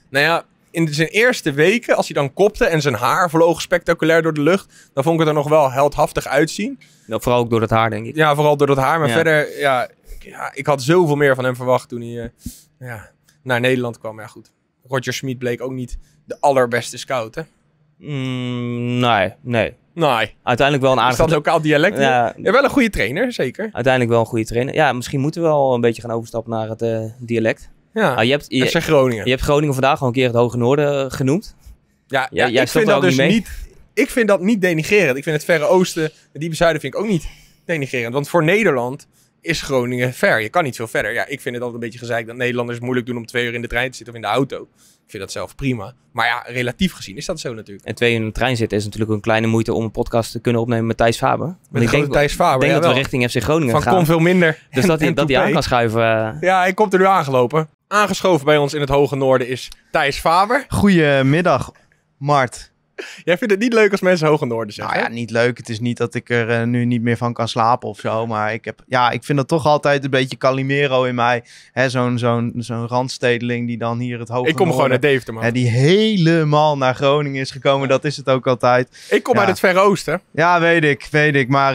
Nou ja, in zijn eerste weken, als hij dan kopte en zijn haar vloog spectaculair door de lucht, dan vond ik het er nog wel heldhaftig uitzien. Ja, vooral ook door dat haar, denk ik. Ja, vooral door dat haar. Maar ja. verder, ja ik, ja, ik had zoveel meer van hem verwacht toen hij uh, ja, naar Nederland kwam. Ja, goed. Roger Schmid bleek ook niet de allerbeste scout, hè? Mm, nee, nee. Nee. Uiteindelijk wel een aardige... Is dat lokaal dialect? Ja, ja, wel een goede trainer, zeker. Uiteindelijk wel een goede trainer. Ja, misschien moeten we wel een beetje gaan overstappen naar het uh, dialect. Ja, ah, je hebt, je, Groningen. Je hebt Groningen vandaag al een keer het Hoge Noorden genoemd. Ja, ja, ja ik vind dat dus niet, niet... Ik vind dat niet denigrerend. Ik vind het Verre Oosten, het diepe zuiden vind ik ook niet denigrerend. Want voor Nederland is Groningen ver. Je kan niet veel verder. Ja, ik vind het altijd een beetje gezeik dat Nederlanders moeilijk doen om twee uur in de trein te zitten of in de auto. Ik vind dat zelf prima. Maar ja, relatief gezien is dat zo natuurlijk. En twee uur in de trein zitten is natuurlijk een kleine moeite om een podcast te kunnen opnemen met Thijs Faber. Want met ik denk, Thijs Faber, ik denk ja, dat wel. We richting F C Groningen van gaan. Van kon veel minder. Dus en, dat, en dat die aan kan schuiven. Uh... Ja, hij komt er nu aangelopen. Aangeschoven bij ons in het Hoge Noorden is Thijs Faber. Goedemiddag, Mart. Jij vindt het niet leuk als mensen Hoge Noorden zeggen? Nou ja, niet leuk. Het is niet dat ik er uh, nu niet meer van kan slapen of zo. Maar ik, heb, ja, ik vind dat toch altijd een beetje Calimero in mij. Zo'n zo'n zo'n randstedeling die dan hier het Hoge Noorden... Ik kom Noorden, gewoon naar Deventer, man. Hè, die helemaal naar Groningen is gekomen. Dat is het ook altijd. Ik kom ja. uit het Verre Oosten. Ja, weet ik. Weet ik. Maar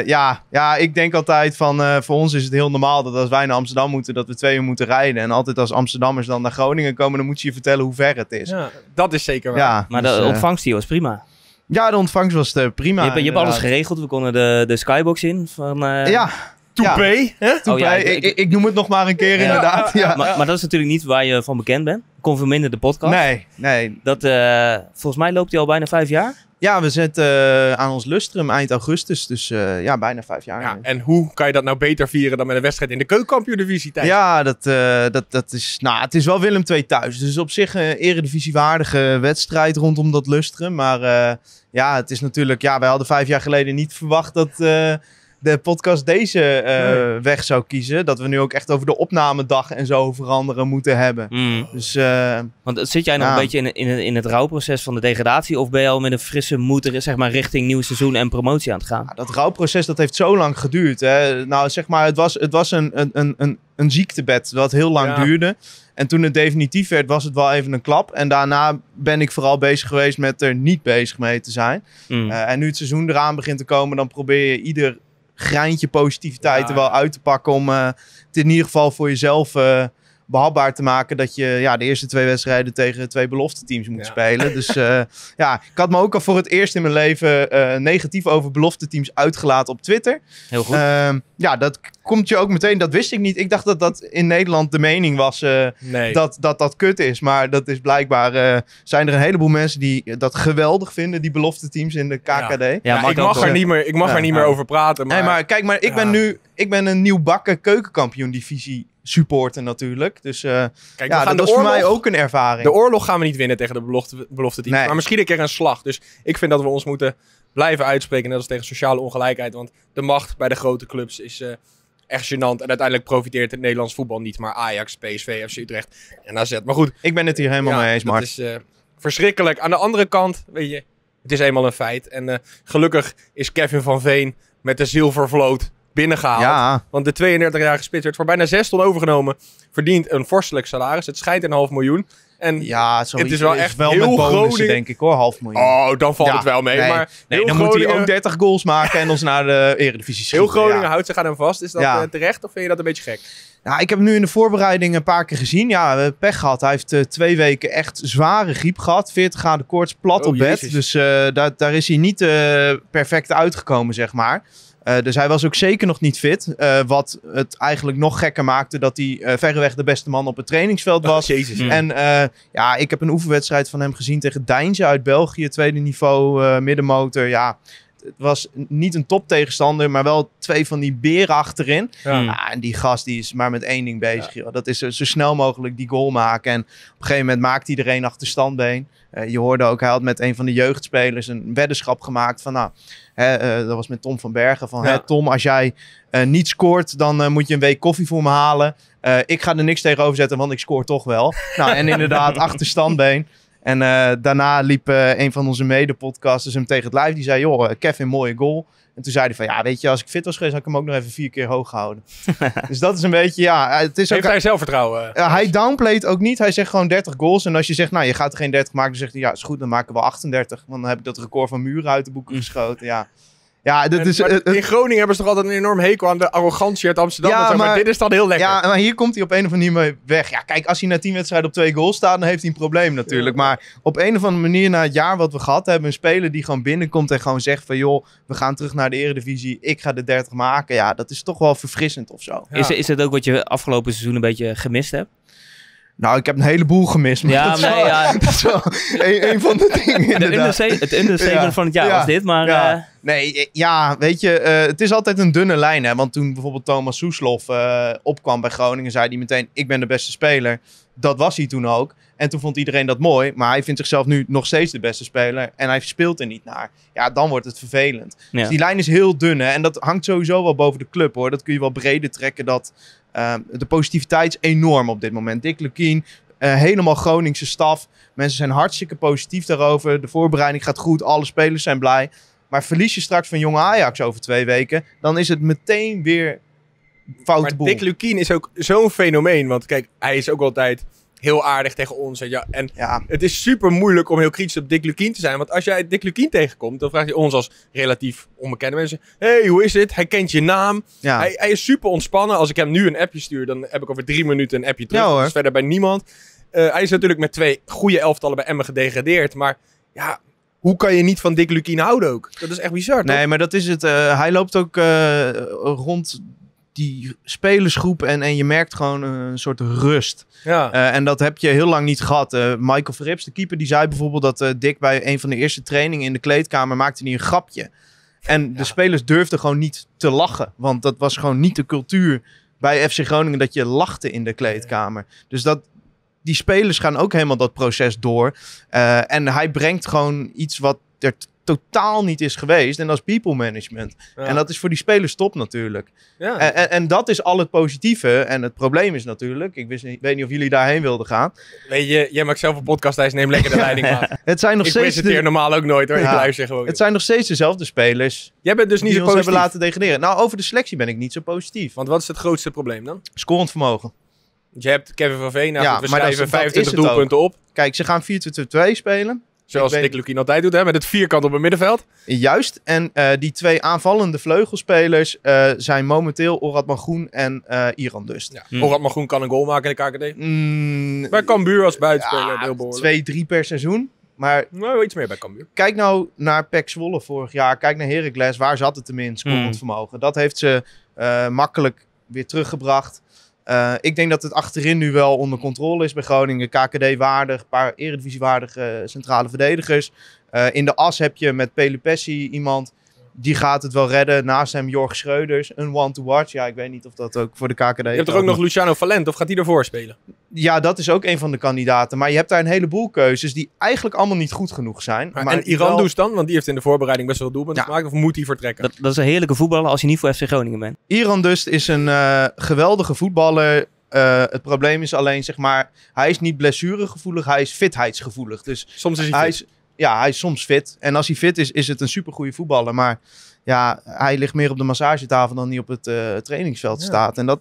uh, ja, ja, ik denk altijd van... Uh, voor ons is het heel normaal dat als wij naar Amsterdam moeten... dat we twee uur moeten rijden. En altijd als Amsterdammers dan naar Groningen komen... dan moet je je vertellen hoe ver het is. Ja, dat is zeker waar. Ja, maar dus, de ontvangst... Die was prima. Ja, de ontvangst was uh, prima. Je, je hebt alles geregeld. We konden de, de skybox in van... Uh... Ja. Toepay. Ja. Toepay. Oh, ja, ik, ik, ik noem het nog maar een keer ja, inderdaad. Ja. Ja. Maar, maar dat is natuurlijk niet waar je van bekend bent. Kon verminderen de podcast. Nee, nee. Dat, uh, volgens mij loopt hij al bijna vijf jaar. Ja, we zitten uh, aan ons lustrum eind augustus. Dus uh, ja, bijna vijf jaar. Ja, en hoe kan je dat nou beter vieren dan met een wedstrijd in de keukenkampioendivisie? Ja, dat, uh, dat, dat is, nou, het is wel Willem twee thuis. Dus op zich een eredivisiewaardige wedstrijd rondom dat lustrum. Maar uh, ja, het is natuurlijk... Ja, wij hadden vijf jaar geleden niet verwacht dat... Uh, de podcast deze uh, nee. weg zou kiezen. Dat we nu ook echt over de opnamedag en zo veranderen moeten hebben. Mm. Dus, uh, Want zit jij nog nou. een beetje in, in, in het rouwproces van de degradatie? Of ben je al met een frisse moed zeg maar, richting nieuw seizoen en promotie aan het gaan? Ja, dat rouwproces dat heeft zo lang geduurd. Hè. Nou, zeg maar, het was, het was een, een, een, een ziektebed dat heel lang ja. duurde. En toen het definitief werd, was het wel even een klap. En daarna ben ik vooral bezig geweest met er niet bezig mee te zijn. Mm. Uh, en nu het seizoen eraan begint te komen, dan probeer je ieder... greintje positiviteit ja. er wel uit te pakken om uh, het in ieder geval voor jezelf uh, behapbaar te maken dat je ja, de eerste twee wedstrijden tegen twee belofte teams moet ja. spelen. Dus uh, ja, ik had me ook al voor het eerst in mijn leven uh, negatief over belofte teams uitgelaten op Twitter. Heel goed. Uh, ja, dat komt je ook meteen, dat wist ik niet. Ik dacht dat dat in Nederland de mening was uh, nee. dat, dat dat kut is. Maar dat is blijkbaar, uh, zijn er een heleboel mensen die dat geweldig vinden, die belofte teams in de K K D. Ja, ja, ja ik, mag er niet meer, ik mag ja, er niet ja. meer over praten. Maar... Nee, maar kijk, maar ik ja. ben nu, ik ben een nieuw bakken keukenkampioen divisie supporter natuurlijk. Dus uh, kijk, ja, dat was oorlog, voor mij ook een ervaring. De oorlog gaan we niet winnen tegen de belofte, belofte teams. Nee. Maar misschien een keer een slag. Dus ik vind dat we ons moeten blijven uitspreken, net als tegen sociale ongelijkheid. Want de macht bij de grote clubs is... Uh, echt gênant. En uiteindelijk profiteert het Nederlands voetbal niet. Maar Ajax, P S V, F C Utrecht en A Z. Maar goed. Ik ben het hier helemaal ja, mee eens, Mart. Het is uh, verschrikkelijk. Aan de andere kant, weet je, het is eenmaal een feit. En uh, gelukkig is Kevin van Veen met de zilvervloot binnengehaald. Ja. Want de tweeëndertigjarige spits werd voor bijna zes ton overgenomen. Verdient een vorstelijk salaris. Het schijnt een half miljoen. En ja, het is wel echt wel heel met bonussen, Groningen... denk ik hoor, half miljoen. Oh, dan valt ja, het wel mee. Nee, maar nee, dan Groningen... moet hij ook dertig goals maken en ons naar de Eredivisie schieten. Heel Groningen ja. houdt zich aan hem vast. Is dat ja. terecht of vind je dat een beetje gek? Nou, ik heb hem nu in de voorbereiding een paar keer gezien. Ja, we hebben pech gehad. Hij heeft uh, twee weken echt zware griep gehad. veertig graden koorts, plat oh, op bed. Jezus. Dus uh, daar, daar is hij niet uh, perfect uitgekomen, zeg maar. Uh, dus hij was ook zeker nog niet fit. Uh, wat het eigenlijk nog gekker maakte dat hij uh, verreweg de beste man op het trainingsveld was. Oh, Jezus, ja. En uh, ja, ik heb een oefenwedstrijd van hem gezien tegen Deinze uit België. Tweede niveau, uh, middenmotor. Ja, het was niet een top tegenstander, maar wel twee van die beren achterin. Ja. Ah, en die gast die is maar met één ding bezig. Ja. Joh. Dat is zo snel mogelijk die goal maken. En op een gegeven moment maakt iedereen achter standbeen. Uh, je hoorde ook, hij had met een van de jeugdspelers een weddenschap gemaakt van... nou, hè, uh, dat was met Tom van Bergen. Van, ja. hè, Tom, als jij uh, niet scoort, dan uh, moet je een week koffie voor me halen. Uh, ik ga er niks tegenover zetten, want ik scoor toch wel. Nou, en inderdaad, achter standbeen. En uh, daarna liep uh, een van onze mede-podcasters hem tegen het lijf. Die zei, joh, Kevin, mooie goal. En toen zei hij van, ja, weet je, als ik fit was geweest, had ik hem ook nog even vier keer hoog gehouden. Dus dat is een beetje, ja. Het is Heeft ook, hij zelfvertrouwen? Uh, hij downplayt ook niet. Hij zegt gewoon dertig goals. En als je zegt, nou, je gaat er geen dertig maken, dan zegt hij, ja, is goed, dan maken we achtendertig. Want dan heb ik dat record van Muren uit de boeken geschoten, ja. Ja, dat en, is, maar uh, in Groningen hebben ze toch altijd een enorm hekel aan de arrogantie uit Amsterdam. Ja, maar, zeg maar, maar dit is dan heel lekker. Ja, maar hier komt hij op een of andere manier weg. Ja, kijk, als hij na tien wedstrijden op twee goals staat, dan heeft hij een probleem natuurlijk. Ja. Maar op een of andere manier, na het jaar wat we gehad hebben, een speler die gewoon binnenkomt en gewoon zegt van, joh, we gaan terug naar de Eredivisie. Ik ga de dertig maken. Ja, dat is toch wel verfrissend of zo. Ja. Is, is dat ook wat je afgelopen seizoen een beetje gemist hebt? Nou, ik heb een heleboel gemist. Maar ja, dat nee, zo, ja. Zo, een, een van de dingen inderdaad. De het understatement ja. van het jaar ja. was dit, maar... Ja. Uh... Nee, ja, weet je, uh, het is altijd een dunne lijn, hè. Want toen bijvoorbeeld Thomas Soeslof uh, opkwam bij Groningen, zei hij meteen, ik ben de beste speler. Dat was hij toen ook. En toen vond iedereen dat mooi. Maar hij vindt zichzelf nu nog steeds de beste speler. En hij speelt er niet naar. Ja, dan wordt het vervelend. Ja. Dus die lijn is heel dun. Hè? En dat hangt sowieso wel boven de club, hoor. Dat kun je wel breder trekken. Dat, uh, de positiviteit is enorm op dit moment. Dick Lukien, uh, helemaal Groningse staf. Mensen zijn hartstikke positief daarover. De voorbereiding gaat goed. Alle spelers zijn blij. Maar verlies je straks van jonge Ajax over twee weken... dan is het meteen weer foute maar boel. Dick Lukien is ook zo'n fenomeen. Want kijk, hij is ook altijd... heel aardig tegen ons. En, ja, en ja. het is super moeilijk om heel kritisch op Dick Lukien te zijn. Want als jij Dick Lukien tegenkomt, dan vraagt hij ons als relatief onbekende mensen... hey, hoe is het? Hij kent je naam. Ja. Hij, hij is super ontspannen. Als ik hem nu een appje stuur, dan heb ik over drie minuten een appje terug. Ja, dus verder bij niemand. Uh, hij is natuurlijk met twee goede elftallen bij Emmen gedegradeerd. Maar ja... hoe kan je niet van Dick Lukien houden ook? Dat is echt bizar, toch? Nee, maar dat is het. Uh, hij loopt ook uh, rond... die spelersgroep en, en je merkt gewoon een soort rust. Ja. Uh, en dat heb je heel lang niet gehad. Uh, Michael Verrips, de keeper, die zei bijvoorbeeld dat uh, Dick bij een van de eerste trainingen in de kleedkamer maakte hij een grapje. En ja. de spelers durfden gewoon niet te lachen. Want dat was gewoon niet de cultuur bij F C Groningen dat je lachte in de kleedkamer. Dus dat... die spelers gaan ook helemaal dat proces door. Uh, en hij brengt gewoon iets wat er totaal niet is geweest. En dat is people management. Ja. En dat is voor die spelers top natuurlijk. Ja. En, en, en dat is al het positieve. En het probleem is natuurlijk... ik wist niet, weet niet of jullie daarheen wilden gaan. Weet je, jij maakt zelf een podcast, Thijs. Neem lekker de leiding aan. Het zijn nog ik steeds presenteer de... normaal ook nooit hoor. Ja. Ik luister gewoon. Het zijn nog steeds dezelfde spelers. Jij bent dus niet zo positief. Hebben laten degraderen. Nou, over de selectie ben ik niet zo positief. Want wat is het grootste probleem dan? Scorend vermogen. Je hebt Kevin van Veen, nou ja, goed, we maar schrijven dat, vijfentwintig dat doelpunten ook. Op. Kijk, ze gaan vier twee twee twee spelen. Zoals Dick Lukien altijd doet, hè, met het vierkant op het middenveld. Juist, en uh, die twee aanvallende vleugelspelers uh, zijn momenteel Orad Mangoen en uh, Iran Dust. Ja. Hmm. Orad Mangoen kan een goal maken in de K K D. Mm, maar Cambuur als buitenspeler, ja, heel behoorlijk. Twee, drie per seizoen. Maar nou, iets meer bij Cambuur. Kijk nou naar Pek Zwolle vorig jaar. Kijk naar Heracles, waar zat het tenminste? Hmm. Scorend vermogen. Dat heeft ze uh, makkelijk weer teruggebracht. Uh, ik denk dat het achterin nu wel onder controle is bij Groningen. K K D-waardig, een paar eredivisiewaardige centrale verdedigers. Uh, in de as heb je met Pelupessi iemand, die gaat het wel redden. Naast hem Jorg Schreuders, een one to watch. Ja, ik weet niet of dat ook voor de K K D... Je hebt toch ook nog Luciano Valent, of gaat die ervoor spelen? Ja, dat is ook een van de kandidaten. Maar je hebt daar een heleboel keuzes die eigenlijk allemaal niet goed genoeg zijn. Maar maar en Iran wel... dan? Want die heeft in de voorbereiding best wel doelpunten ja. gemaakt. Of moet hij vertrekken? Dat, dat is een heerlijke voetballer als je niet voor F C Groningen bent. Iran dus is een uh, geweldige voetballer. Uh, het probleem is alleen, zeg maar, hij is niet blessuregevoelig. Hij is fitheidsgevoelig. Dus soms is hij, hij fit. Is, ja, hij is soms fit. En als hij fit is, is het een supergoeie voetballer. Maar ja, hij ligt meer op de massagetafel dan hij op het uh, trainingsveld ja. staat. En dat...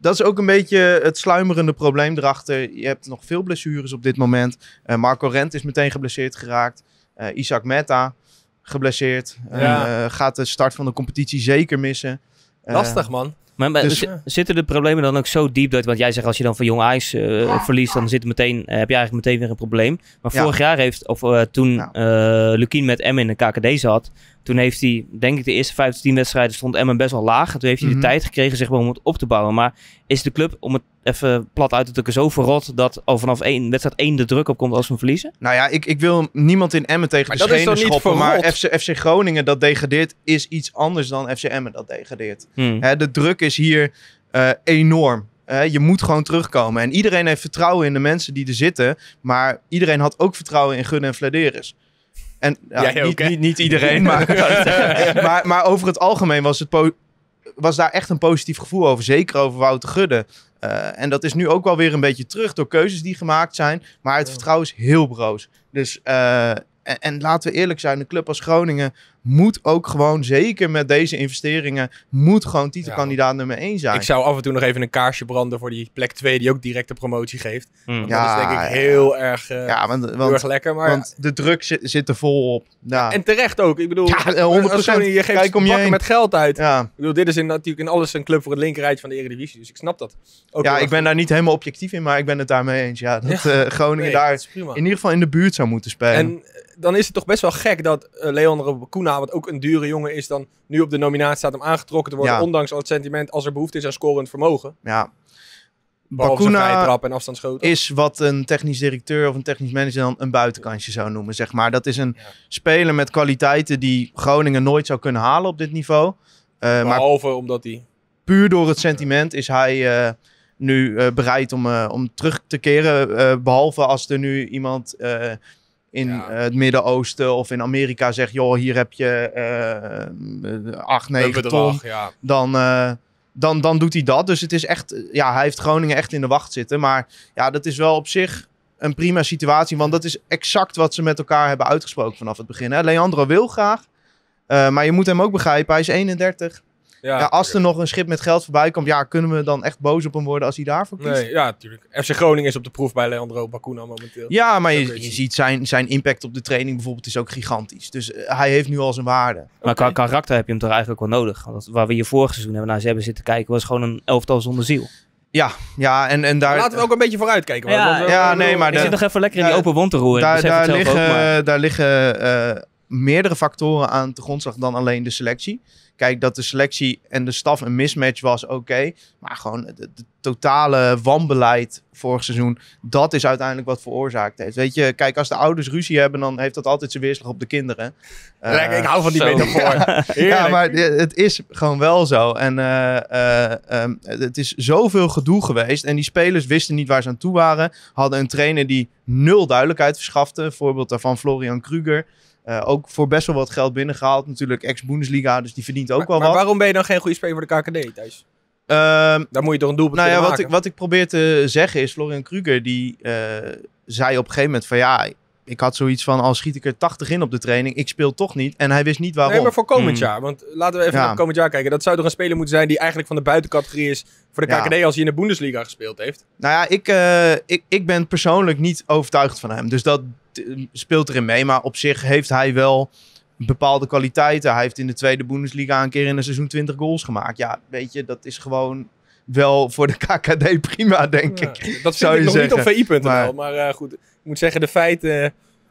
dat is ook een beetje het sluimerende probleem erachter. Je hebt nog veel blessures op dit moment. Uh, Marco Rent is meteen geblesseerd geraakt. Uh, Isaac Meta geblesseerd. Uh, ja. Gaat de start van de competitie zeker missen. Uh, Lastig, man. Maar, maar dus, ja. Zitten de problemen dan ook zo diep dat... want jij zegt als je dan van Jong Ajax uh, verliest... dan zit meteen, uh, heb je eigenlijk meteen weer een probleem. Maar vorig ja. jaar heeft... of uh, toen ja. uh, Lukien met Emmen in de K K D zat... Toen heeft hij, denk ik, de eerste vijf tot tien wedstrijden stond Emmen best wel laag. En toen heeft hij mm-hmm. de tijd gekregen zeg maar, om het op te bouwen. Maar is de club, om het even plat uit te drukken, zo verrot dat al vanaf één, wedstrijd één de druk op komt als we verliezen? Nou ja, ik, ik wil niemand in Emmen tegen maar de schenen schoppen. Maar F C, F C Groningen dat degradeert is iets anders dan F C Emmen dat degradeert. Mm. He, de druk is hier uh, enorm. Uh, je moet gewoon terugkomen. En iedereen heeft vertrouwen in de mensen die er zitten. Maar iedereen had ook vertrouwen in Gunn en Vladeris. En, ja, ja, niet, ook, niet, niet iedereen, maar, maar, maar over het algemeen was, het po was daar echt een positief gevoel over. Zeker over Wouter Gudde. Uh, en dat is nu ook wel weer een beetje terug door keuzes die gemaakt zijn. Maar het vertrouwen is heel broos. Dus, uh, en, en laten we eerlijk zijn, een club als Groningen moet ook gewoon, zeker met deze investeringen, moet gewoon titelkandidaat ja, nummer één zijn. Ik zou af en toe nog even een kaarsje branden voor die plek twee die ook direct de promotie geeft. Mm. Want ja, dat is denk ik heel, ja. erg, uh, ja, want, heel want, erg lekker. Maar want ja. de druk zit, zit er vol op. Ja. En terecht ook. Ik bedoel, ja, honderd procent. Als Groningen, je geeft Kijk om je heen. Met geld uit. Ja. Ik bedoel, dit is in, natuurlijk in alles een club voor het linkerrijtje van de Eredivisie. Dus ik snap dat. Ook ja, ik ben daar niet helemaal objectief in, maar ik ben het daarmee eens. Ja, dat ja, uh, Groningen nee, daar dat in ieder geval in de buurt zou moeten spelen. En dan is het toch best wel gek dat uh, Leon Koena, wat ook een dure jongen is, dan nu op de nominatie staat om aangetrokken te worden. Ja. Ondanks al het sentiment, als er behoefte is aan scorend vermogen. Ja. Bakuna en afstandsschoten is wat een technisch directeur of een technisch manager dan een buitenkantje zou noemen, zeg maar. Dat is een ja. speler met kwaliteiten die Groningen nooit zou kunnen halen op dit niveau. Uh, Behalve maar omdat hij... Puur door het sentiment is hij... Uh, nu uh, bereid om, uh, om terug te keren. Uh, behalve als er nu iemand uh, in ja. uh, het Midden-Oosten of in Amerika zegt... joh, hier heb je uh, acht, negen ton. Ja. Dan, uh, dan, dan doet hij dat. Dus het is echt, ja, hij heeft Groningen echt in de wacht zitten. Maar ja, dat is wel op zich een prima situatie. Want dat is exact wat ze met elkaar hebben uitgesproken vanaf het begin. Hè? Leandro wil graag, uh, maar je moet hem ook begrijpen. Hij is eenendertig. Ja, ja, als er nog een schip met geld voorbij komt, ja, kunnen we dan echt boos op hem worden als hij daarvoor kiest? Nee, ja, natuurlijk. F C Groningen is op de proef bij Leandro Bacuna momenteel. Ja, maar je, je ziet zijn, zijn impact op de training bijvoorbeeld is ook gigantisch. Dus uh, hij heeft nu al zijn waarde. Maar okay. qua karakter heb je hem toch eigenlijk wel nodig? Want waar we hier vorig seizoen naar nou, ze hebben zitten kijken, was gewoon een elftal zonder ziel. Ja, ja, en, en daar... Maar laten we ook een beetje vooruitkijken. Ja, want, want, ja want, nee, maar... Je de, zit nog even lekker in die open wond te roeren. Daar, daar, liggen, ook, maar... daar liggen uh, meerdere factoren aan te grondslag dan alleen de selectie. Kijk, dat de selectie en de staf een mismatch was, oké. Okay. Maar gewoon het totale wanbeleid vorig seizoen, dat is uiteindelijk wat veroorzaakt heeft. Weet je, kijk, als de ouders ruzie hebben, dan heeft dat altijd zijn weerslag op de kinderen. Lekker, uh, ik hou van die metafoor. Ja, maar het is gewoon wel zo. En uh, uh, um, het is zoveel gedoe geweest. En die spelers wisten niet waar ze aan toe waren. Hadden een trainer die nul duidelijkheid verschafte. Een voorbeeld daarvan Florian Krüger. Uh, ook voor best wel wat geld binnengehaald. Natuurlijk ex-Bundesliga, dus die verdient ook maar, wel maar wat. Maar waarom ben je dan geen goede speler voor de K K D, Thijs? Uh, Daar moet je toch een doelpunt nou ja, wat maken? Ik, wat ik probeer te zeggen is, Florian Krüger die uh, zei op een gegeven moment van... ja, ik had zoiets van, al schiet ik er tachtig in op de training, ik speel toch niet. En hij wist niet waarom. Nee, maar voor komend hmm. jaar. Want laten we even ja. naar komend jaar kijken. Dat zou toch een speler moeten zijn die eigenlijk van de buitencategorie is... voor de K K D ja. als hij in de Bundesliga gespeeld heeft? Nou ja, ik, uh, ik, ik ben persoonlijk niet overtuigd van hem. Dus dat... speelt erin mee, maar op zich heeft hij wel bepaalde kwaliteiten. Hij heeft in de tweede Bundesliga een keer in een seizoen twintig goals gemaakt. Ja, weet je, dat is gewoon wel voor de K K D prima, denk ja, ik. Dat zou je nog zeggen. Niet op V I punt N L, maar, maar uh, goed, ik moet zeggen, de feiten, uh,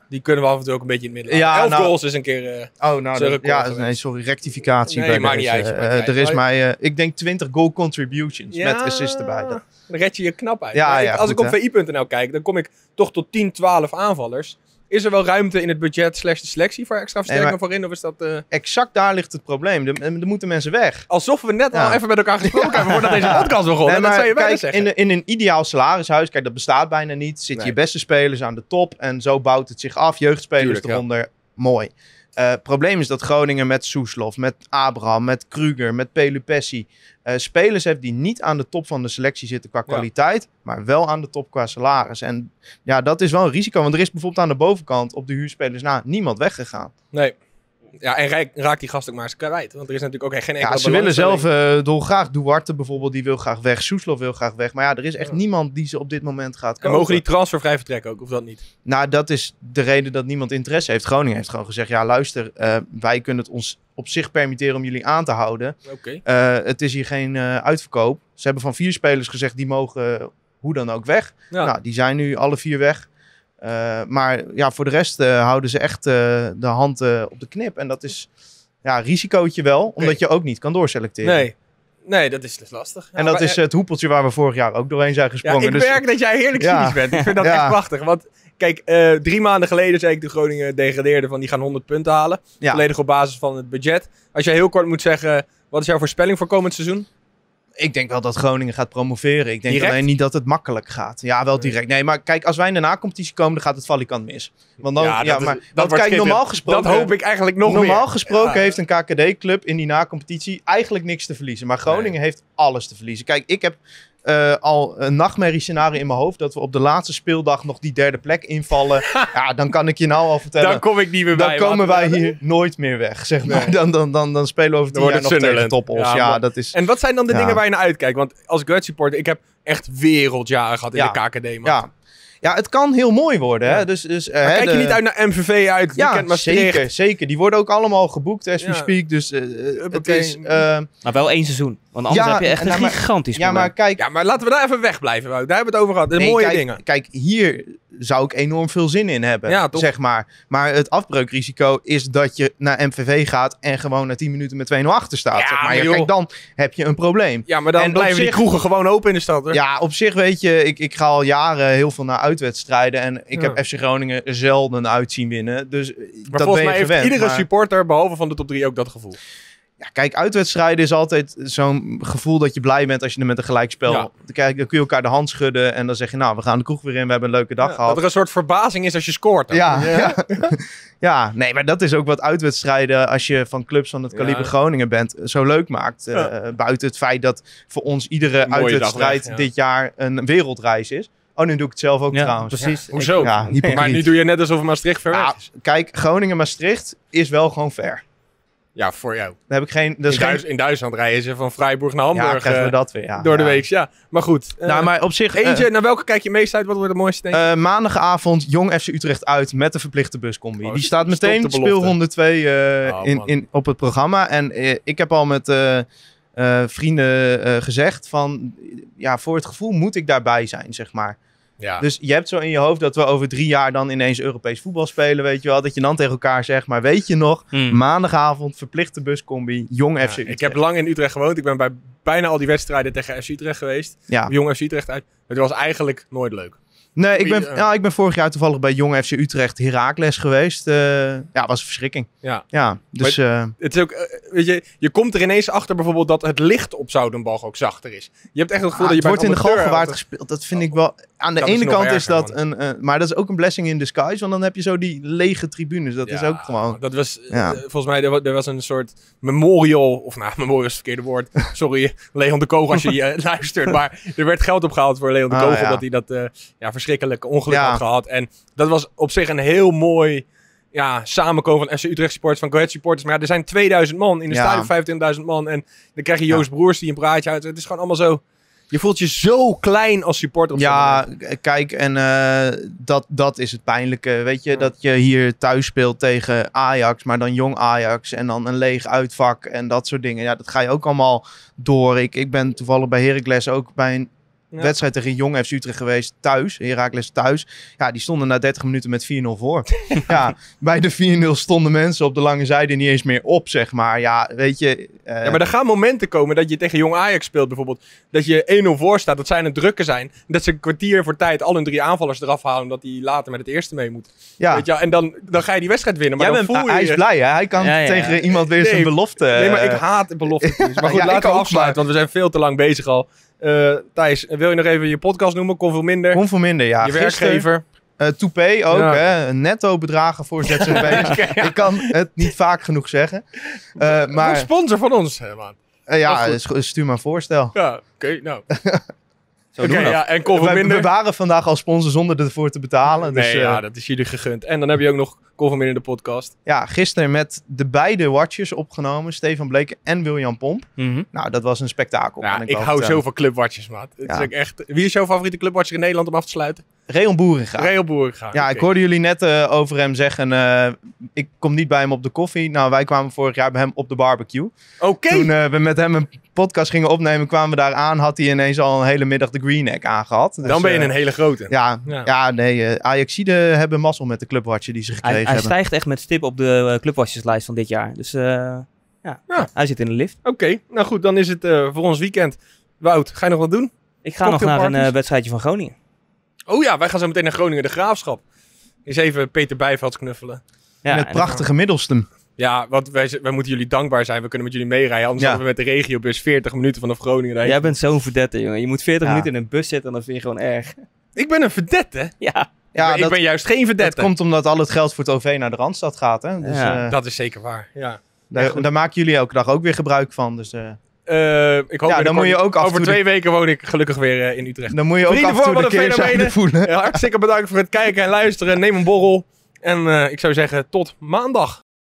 die kunnen we af en toe ook een beetje in het midden laten. Ja, elf nou, goals is een keer... Uh, oh, nou, dat, ja, nee, sorry, rectificatie. Nee, maakt niet uit. Uh, uh, er is mij, uh, ik denk, twintig goal contributions ja. met assists erbij. Dat, dan red je je knap uit. Ja, ja, als goed, ik op V I punt N L kijk, dan kom ik toch tot tien, twaalf aanvallers. Is er wel ruimte in het budget slash de selectie voor extra versterkingen nee, voorin? Of is dat, uh... exact daar ligt het probleem. Er moeten mensen weg. Alsof we net ja. al even met elkaar gesproken ja. hebben voordat deze podcast begon. Nee, en dat zou je bijna zeggen. In, in een ideaal salarishuis, kijk, dat bestaat bijna niet. Zitten nee. je beste spelers aan de top en zo bouwt het zich af. Jeugdspelers Tuurlijk, eronder, ja. mooi. Het uh, probleem is dat Groningen met Soeslof, met Abraham, met Krüger, met Pelupessi... Uh, spelers heeft die niet aan de top van de selectie zitten qua ja. kwaliteit... maar wel aan de top qua salaris. En ja, dat is wel een risico. Want er is bijvoorbeeld aan de bovenkant op de huurspelers na niemand weggegaan. Nee. Ja, en raakt die gast ook maar eens kwijt. Want er is natuurlijk ook geen enkele... Ja, ze willen zelf uh, dolgraag. Duarte bijvoorbeeld, die wil graag weg. Soeslof wil graag weg. Maar ja, er is echt ja. niemand die ze op dit moment gaat kopen. En mogen die transfervrij vertrekken ook, of dat niet? Nou, dat is de reden dat niemand interesse heeft. Groningen heeft gewoon gezegd, ja luister, uh, wij kunnen het ons op zich permitteren om jullie aan te houden. Okay. Uh, het is hier geen uh, uitverkoop. Ze hebben van vier spelers gezegd, die mogen uh, hoe dan ook weg. Ja. Nou, die zijn nu alle vier weg. Uh, maar ja, voor de rest uh, houden ze echt uh, de hand uh, op de knip. En dat is ja, risicootje wel, omdat nee. je ook niet kan doorselecteren. Nee. Nee, dat is dus lastig. Ja, en dat maar, is het hoepeltje waar we vorig jaar ook doorheen zijn gesprongen. Ja, ik merk dus... dat jij heerlijk cynisch ja. bent. Ik vind dat ja. echt prachtig. Want kijk, uh, drie maanden geleden zei ik de Groningen degradeerde van die gaan honderd punten halen. Ja. Volledig op basis van het budget. Als jij heel kort moet zeggen, wat is jouw voorspelling voor komend seizoen? Ik denk wel dat Groningen gaat promoveren. Ik denk direct? alleen niet dat het makkelijk gaat. Ja, wel direct. Nee, maar kijk, als wij in de na-competitie komen, dan gaat het valikant mis. Want dan, ja, ja, dat maar, is, dat want kijk, normaal gesproken... Dat hoop ik eigenlijk nog Normaal meer. gesproken ja. heeft een K K D-club in die na-competitie eigenlijk niks te verliezen. Maar Groningen nee. heeft alles te verliezen. Kijk, ik heb uh, al een nachtmerriescenario scenario in mijn hoofd... dat we op de laatste speeldag nog die derde plek invallen. Ja, dan kan ik je nou al vertellen... Dan kom ik niet meer bij. Dan komen wij hier dan? nooit meer weg, zeg maar. Nee. Dan, dan, dan, dan spelen we over tien jaar nog tegen toppels. Ja, ja, dat is... En wat zijn dan de ja. dingen waar je naar uitkijkt? Want als ik Red supporter, ik heb echt wereldjaren gehad in ja. de K K D, man. Ja. Ja, het kan heel mooi worden. Hè? Ja. Dus, dus, uh, maar hè, kijk je de... niet uit naar M V V uit? Ja, maar zeker, zeker. Die worden ook allemaal geboekt, as we ja. speak. Dus uh, het okay. is... Uh... Maar wel één seizoen. Want anders ja, heb je echt een nou, gigantisch maar, ja, maar kijk, ja, maar laten we daar even wegblijven. Daar hebben we het over gehad. De nee, mooie kijk, dingen. Kijk, hier zou ik enorm veel zin in hebben. Ja, zeg maar. Maar het afbreukrisico is dat je naar M V V gaat... en gewoon na tien minuten met twee nul achter staat. Ja, zeg maar. Maar kijk, dan heb je een probleem. Ja, maar dan en blijven zich, die kroegen gewoon open in de stad. Hoor. Ja, op zich weet je... Ik, ik ga al jaren heel veel naar uitwedstrijden... en ik ja. heb F C Groningen zelden uit zien winnen. Dus maar dat volgens mij heeft gewend, iedere maar... supporter... behalve van de top drie ook dat gevoel. Ja, kijk, uitwedstrijden is altijd zo'n gevoel dat je blij bent als je er met een gelijkspel... Ja. Dan kun je elkaar de hand schudden en dan zeg je... nou, we gaan de kroeg weer in, we hebben een leuke dag ja, gehad. Dat er een soort verbazing is als je scoort. Ja, ja. Ja. ja, nee, maar dat is ook wat uitwedstrijden... als je van clubs van het kaliber ja. Groningen bent, zo leuk maakt. Ja. Uh, buiten het feit dat voor ons iedere uitwedstrijd ja. dit jaar een wereldreis is. Oh, nu doe ik het zelf ook ja, trouwens. Precies. Ja. Hoezo? Ja, maar nu doe je net alsof Maastricht ver ja, is. Kijk, Groningen-Maastricht is wel gewoon ver. Ja, voor jou. Dan heb ik geen, dus in, geen... Duits, in Duitsland rijden ze van Freiburg naar Hamburg. Ja, krijgen we dat weer. Ja, door de ja. week, ja. Maar goed. Nou, uh, maar op zich... Eentje, uh, naar welke kijk je meest uit? Wat wordt het mooiste? Uh, maandagavond, Jong F C Utrecht uit met de verplichte buscombi. Oh, die staat meteen speelronde twee uh, oh, in, in, op het programma. En uh, ik heb al met... Uh, Uh, vrienden uh, gezegd van... ja, voor het gevoel moet ik daarbij zijn, zeg maar. Ja. Dus je hebt zo in je hoofd dat we over drie jaar dan ineens Europees voetbal spelen, weet je wel. Dat je dan tegen elkaar zegt, maar weet je nog, hmm. maandagavond verplichte buscombi, Jong ja, F C Utrecht. Ik heb lang in Utrecht gewoond. Ik ben bij bijna al die wedstrijden tegen F C Utrecht geweest. Ja. Jong F C Utrecht uit. Het was eigenlijk nooit leuk. Nee, ik ben, nou, ik ben vorig jaar toevallig bij Jong F C Utrecht Heracles geweest. Uh, ja, was een verschrikking. Ja. ja dus, maar het, uh, het is ook, uh, weet je, je komt er ineens achter bijvoorbeeld dat het licht op Zoudenbalg ook zachter is. Je hebt echt het gevoel ah, dat je het bij wordt in de galgenwaard gespeeld. Dat vind oh, ik wel... Aan de dat ene kant erger, is dat man. een... Uh, maar dat is ook een blessing in disguise, want dan heb je zo die lege tribunes. Dat ja, is ook gewoon... Dat was... Ja. Uh, volgens mij, er was, er was een soort memorial... Of nou, memorial is het verkeerde woord. Sorry, Leon de Kogel als je uh, luistert. Maar er werd geld opgehaald voor Leon de Kogel. Ah, ja. Dat hij dat... Uh, ja, verschrikkelijk ongeluk ja. had gehad. En dat was op zich een heel mooi ja, samenkomen van F C Utrecht supporters, van Go Ahead supporters. Maar ja, er zijn tweeduizend man in de ja. stadion, vijfentwintigduizend man. En dan krijg je Joost ja. Broers die een praatje uit. Het is gewoon allemaal zo... Je voelt je zo klein als supporter. Op ja, kijk, en uh, dat, dat is het pijnlijke. Weet je, ja. dat je hier thuis speelt tegen Ajax, maar dan jong Ajax. En dan een leeg uitvak en dat soort dingen. Ja, dat ga je ook allemaal door. Ik, ik ben toevallig bij Heracles ook bij een Ja. wedstrijd tegen Jong F C Utrecht geweest, thuis, Heracles thuis. Ja, die stonden na dertig minuten met vier nul voor. ja, bij de vier nul stonden mensen op de lange zijde niet eens meer op, zeg maar. Ja, weet je... Uh... Ja, maar er gaan momenten komen dat je tegen Jong Ajax speelt bijvoorbeeld. Dat je één nul voor staat, dat zij aan het drukken zijn. Dat ze een kwartier voor tijd al hun drie aanvallers eraf halen, omdat die later met het eerste mee moet. Ja. Weet je, en dan, dan ga je die wedstrijd winnen, maar Jij dan bent, voel je... Hij is blij, hè? Hij kan ja, ja. tegen iemand weer nee, zijn belofte... Nee, maar ik haat belofte. Dus. Maar goed, ja, laten we afsluiten, want we zijn veel te lang bezig al. Uh, Thijs, wil je nog even je podcast noemen? Kon veel minder. Kon veel minder, ja. Je Gisteren, werkgever. Uh, toepay ook, ja. hè? Netto bedragen voor Z Z P'ers. Okay, ja. Ik kan het niet vaak genoeg zeggen. Uh, maar... Een sponsor van ons, man. Uh, ja, stuur maar een voorstel. Ja, oké, okay, nou. Oké, okay, ja, en kon veel minder. We waren vandaag al sponsor zonder ervoor te betalen. Nee, dus, uh... ja, dat is jullie gegund. En dan heb je ook nog Kon veel minder de podcast. Ja, gisteren met de beide watchers opgenomen. Stefan Bleken en William Pomp. Mm-hmm. Nou, dat was een spektakel. Ja, ik, ik hou zo van clubwatchers, maat. Ja. Het is ook echt... Wie is jouw favoriete clubwatcher in Nederland om af te sluiten? Rayon Boeringa. Rayon Boeringa. Ja, okay. Ik hoorde jullie net uh, over hem zeggen... Uh, ik kom niet bij hem op de koffie. Nou, wij kwamen vorig jaar bij hem op de barbecue. Oké. Okay. Toen uh, we met hem een podcast gingen opnemen, kwamen we daar aan. Had hij ineens al een hele middag de Green Egg aangehad. Dus, dan ben je uh, een hele grote. Ja, ja. ja nee. Uh, Ajaxiden hebben mazzel met de clubwatcher die ze gekregen. Hij, hij stijgt echt met stip op de uh, clubwatcherslijst van dit jaar. Dus uh, Ja. Ja. Hij zit in de lift. Oké, okay. Nou goed, dan is het uh, voor ons weekend. Wout, ga je nog wat doen? Ik ga nog naar parties. een uh, wedstrijdje van Groningen. Oh ja, wij gaan zo meteen naar Groningen, de Graafschap. Eens even Peter Bijvelds knuffelen. Ja, met prachtige middelsten. Ja, want wij, wij moeten jullie dankbaar zijn. We kunnen met jullie meerijden. Anders ja. hadden we met de regiobus veertig minuten vanaf Groningen rijden. Jij bent zo'n verdette, jongen. Je moet veertig ja. minuten in een bus zitten en dat vind je gewoon erg. Ik ben een verdette? Ja. Ja, maar dat, ik ben juist geen verdette. Dat komt omdat al het geld voor het O V naar de Randstad gaat. Hè? Dus, ja. uh, dat is zeker waar, ja. Daar, daar maken jullie elke dag ook weer gebruik van. Dus, uh... Uh, ik hoop ja, dan moet je ook af over toe twee de... weken woon ik gelukkig weer uh, in Utrecht. Dan moet je ook Vrienden af en toe de keerzijde voelen. Ja, hartstikke bedankt voor het kijken en luisteren. Neem een borrel. En uh, ik zou zeggen tot maandag.